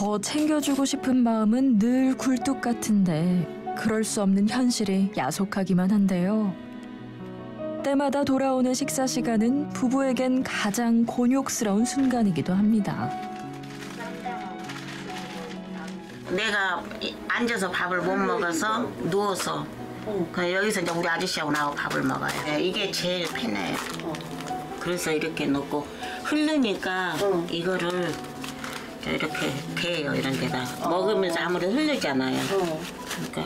더 챙겨주고 싶은 마음은 늘 굴뚝 같은데 그럴 수 없는 현실이 야속하기만 한데요. 때마다 돌아오는 식사 시간은 부부에겐 가장 곤욕스러운 순간이기도 합니다. 내가 앉아서 밥을 못 먹어서 누워서 여기서 이제 우리 아저씨하고 나하고 밥을 먹어요. 이게 제일 편해요. 그래서 이렇게 놓고 흐르니까 이거를 이렇게 대요, 이런 데다. 먹으면서 아무래도 흐르잖아요. 그러니까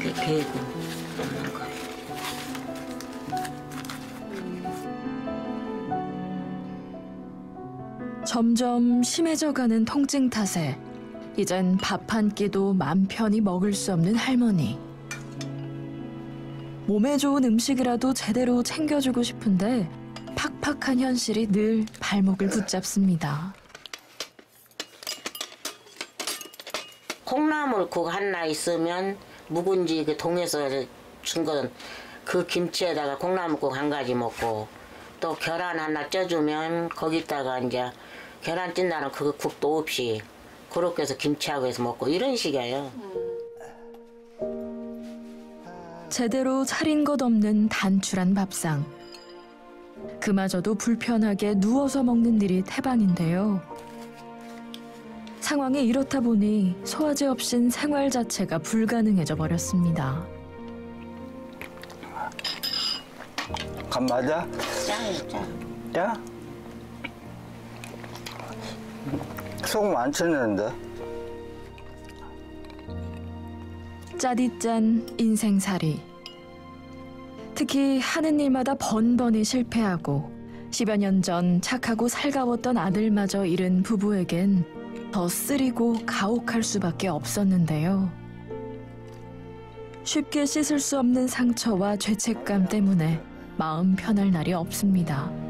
이렇게 대고 먹는 거예요. 점점 심해져가는 통증 탓에 이젠 밥 한 끼도 맘 편히 먹을 수 없는 할머니. 몸에 좋은 음식이라도 제대로 챙겨주고 싶은데 팍팍한 현실이 늘 발목을 붙잡습니다. 콩나물 그거 하나 있으면 묵은지 그 동에서 준 건 그 김치에다가 콩나물 국 한 가지 먹고, 또 계란 하나 쪄주면 거기다가 이제 계란 찐다는 그 국도 없이 그렇게 해서 김치하고 해서 먹고 이런 식이에요. 제대로 차린 것 없는 단출한 밥상. 그마저도 불편하게 누워서 먹는 일이 태반인데요. 상황이 이렇다 보니 소화제 없인 생활 자체가 불가능해져 버렸습니다. 간 맞아? 짱. 야? 소금 안 쳤는데? 짜디 짠 인생살이. 특히 하는 일마다 번번이 실패하고 10여 년 전 착하고 살가웠던 아들마저 잃은 부부에겐 더 쓰리고 가혹할 수밖에 없었는데요. 쉽게 씻을 수 없는 상처와 죄책감 때문에 마음 편할 날이 없습니다.